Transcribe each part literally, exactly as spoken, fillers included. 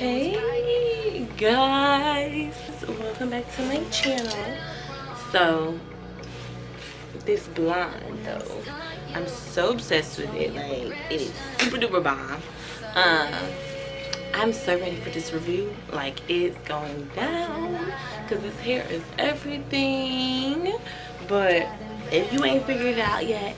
Hey guys, welcome back to my channel. So this blonde though, I'm so obsessed with it, like it is super duper bomb. um I'm so ready for this review, like it's going down, because this hair is everything. But if you ain't figured it out yet,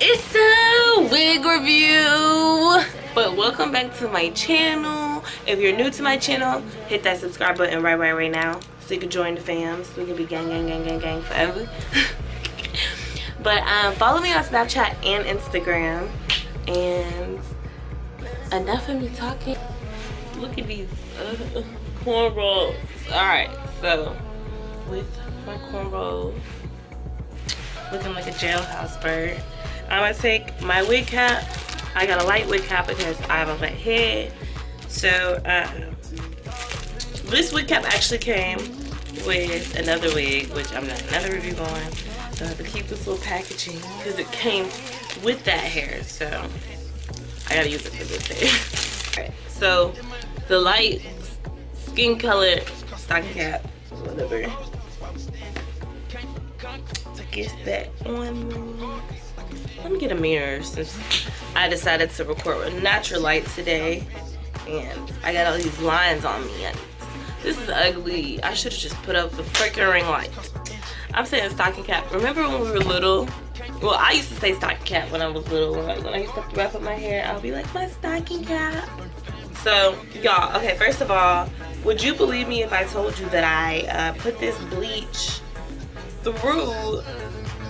it's a wig review. But welcome back to my channel. If you're new to my channel, hit that subscribe button right right right now so you can join the fam, so we can be gang gang gang gang gang forever. But um follow me on Snapchat and Instagram. And enough of me talking. Look at these uh, cornrows. Alright, so with my cornrows looking like a jailhouse bird, I'm gonna take my wig cap. I got a light wig cap because I have a wet head. So uh, this wig cap actually came with another wig, which I'm not another review on. So I have to keep this little packaging because it came with that hair. So I gotta use it for this day. Alright, so the light skin color stocking cap, whatever. Get that on. Let me get a mirror since I decided to record with natural light today, and I got all these lines on me. And this is ugly. I should have just put up the freaking ring light. I'm saying stocking cap. Remember when we were little? Well, I used to say stocking cap when I was little. Like when I used to wrap up my hair, I'll be like, my stocking cap. So, y'all, okay, first of all, would you believe me if I told you that I uh, put this bleach through,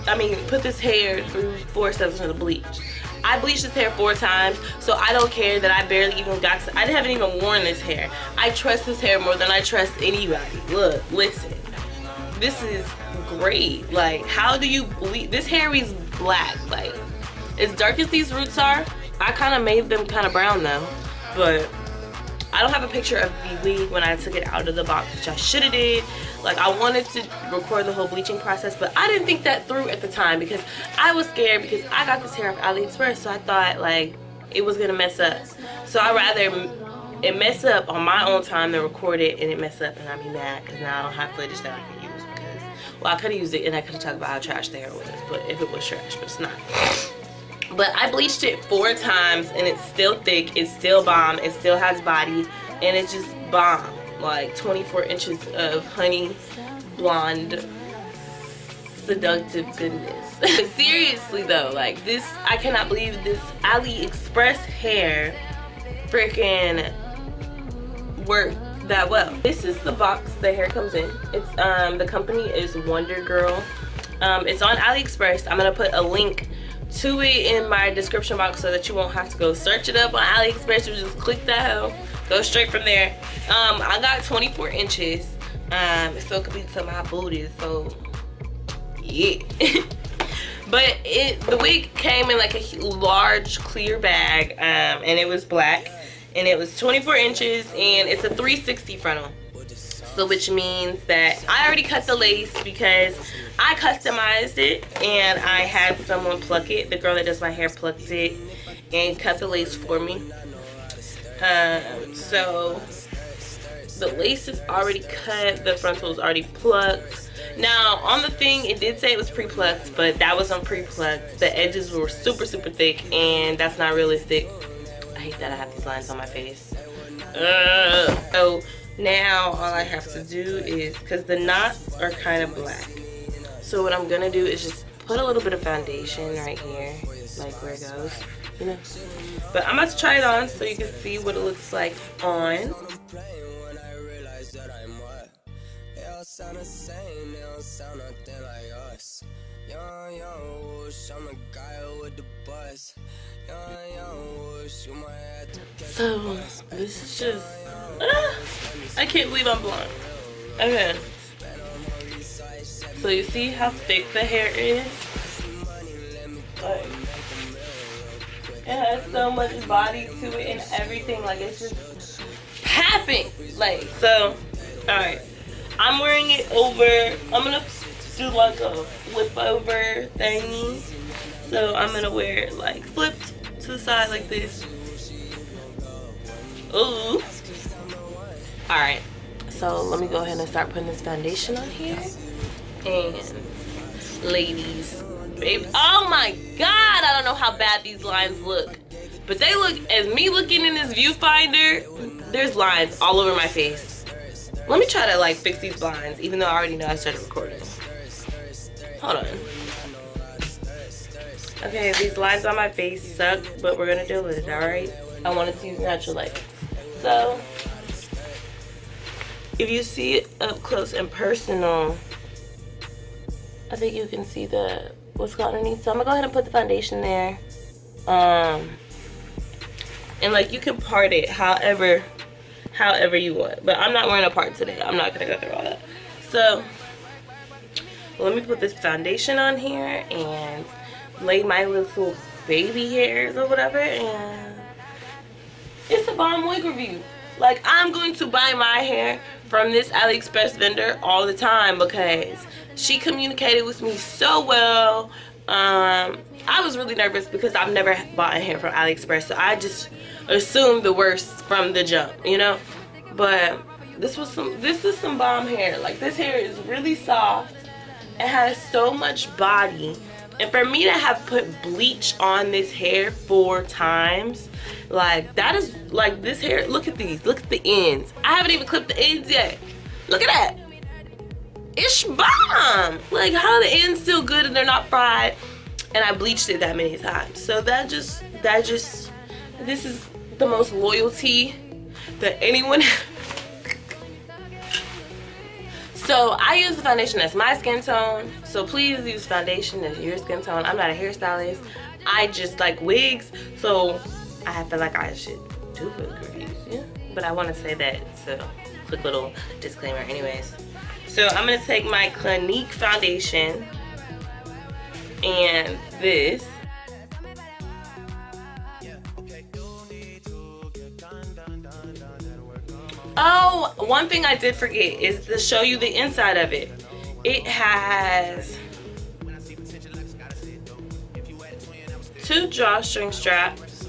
I mean, put this hair through four steps of the bleach? I bleached this hair four times, so I don't care that I barely even got to, I haven't even worn this hair. I trust this hair more than I trust anybody. Look, listen. This is great. Like, how do you bleach? This hair is black. Like, as dark as these roots are, I kind of made them kind of brown though. But I don't have a picture of the wig when I took it out of the box, which I should have did. Like, I wanted to record the whole bleaching process, but I didn't think that through at the time because I was scared, because I got this hair off AliExpress, so I thought like it was gonna mess up. So I rather it mess up on my own time than record it and it mess up and I'd be mad because now I don't have footage that I can use. Because, well, I could have used it and I could have talked about how trash the hair was, but if it was trash, but it's not. But I bleached it four times and it's still thick, it's still bomb, it still has body, and it's just bomb. Like twenty-four inches of honey blonde seductive goodness. Seriously though, like this, I cannot believe this AliExpress hair freaking worked that well. This is the box the hair comes in. It's um the company is Wonder Girl. Um, it's on AliExpress. I'm gonna put a link to it in my description box so that you won't have to go search it up on AliExpress. You just click that hoe, go straight from there. um I got twenty-four inches, um so it could be to my booty, so yeah. But it the wig came in like a large clear bag, um and it was black, and it was twenty-four inches, and it's a three sixty frontal. So which means that I already cut the lace because I customized it and I had someone pluck it. The girl that does my hair plucked it and cut the lace for me. Um, so the lace is already cut, the frontal is already plucked. Now on the thing it did say it was pre-plucked, but that wasn't pre-plucked. The edges were super super thick and that's not realistic. I hate that I have these lines on my face. Ugh. So now all I have to do is, because the knots are kind of black, so what I'm gonna do is just put a little bit of foundation right here, like where it goes, you know. But I'm about to try it on so you can see what it looks like on. So this is just ah, I can't believe I'm blonde. Okay, so you see how thick the hair is? Like, it has so much body to it and everything. Like, it's just popping. Like, so, alright. I'm wearing it over. I'm gonna do like a flip over thingy. So I'm gonna wear it like flipped to the side like this. Ooh. All right, so let me go ahead and start putting this foundation on here. And ladies, babe, oh my God, I don't know how bad these lines look, but they look, as me looking in this viewfinder, there's lines all over my face. Let me try to like fix these blinds, even though I already know I started recording. Hold on. Okay, these lines on my face suck, but we're gonna deal with it, all right? I wanted to use natural light. So, if you see it up close and personal, I think you can see the what's got underneath. So I'm gonna go ahead and put the foundation there. Um, and like you can part it however, however you want. But I'm not wearing a part today. I'm not gonna go through all that. So, let me put this foundation on here and lay my little baby hairs or whatever, and it's a bomb wig review. Like, I'm going to buy my hair from this AliExpress vendor all the time because she communicated with me so well. Um, I was really nervous because I've never bought a hair from AliExpress, so I just assumed the worst from the jump, you know? But this was some, this is some bomb hair. Like, this hair is really soft. It has so much body, and for me to have put bleach on this hair four times, like that is like this hair. Look at these. Look at the ends. I haven't even clipped the ends yet. Look at that. It's bomb. Like, how the ends still good and they're not fried, and I bleached it that many times. So that just that just this is the most loyalty that anyone. So I use the foundation as my skin tone, so please use foundation as your skin tone. I'm not a hairstylist. I just like wigs, so I feel like I should do wig reviews, yeah. But I want to say that, so quick little disclaimer anyways. So I'm going to take my Clinique foundation and this. Oh, one thing I did forget is to show you the inside of it. It has two drawstring straps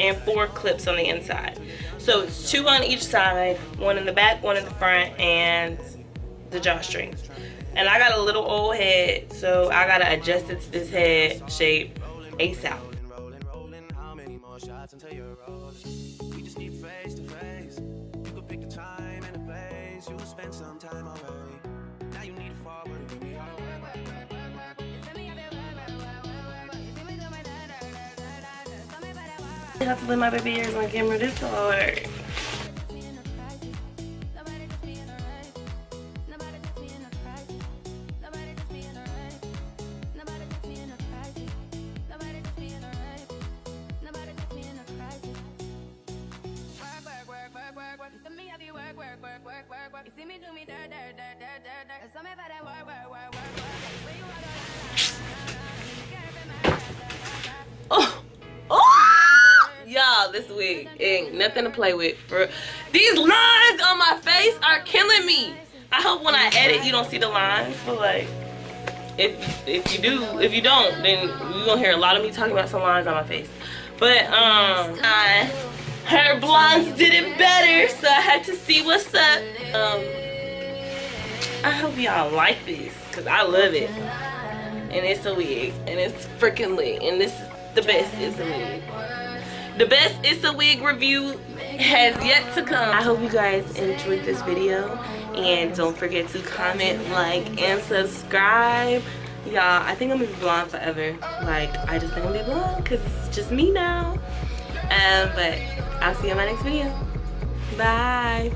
and four clips on the inside. So it's two on each side, one in the back, one in the front, and the drawstrings. And I got a little old head, so I gotta adjust it to this head shape ASAP. I have to put my baby ears on camera this hard. This wig ain't nothing to play with. For these lines on my face are killing me. I hope when I edit you don't see the lines, but like if if you do, if you don't, then you're gonna hear a lot of me talking about some lines on my face. But um I, her blondes did it better, so I had to see what's up. um I hope y'all like this because I love it, and it's a wig, and it's freaking lit, and this is the best. It's a wig. The best It's a Wig review has yet to come. I hope you guys enjoyed this video, and don't forget to comment, like, and subscribe. Y'all, I think I'm gonna be blonde forever. Like, I just think I'm gonna be blonde because it's just me now. Um, but I'll see you in my next video. Bye.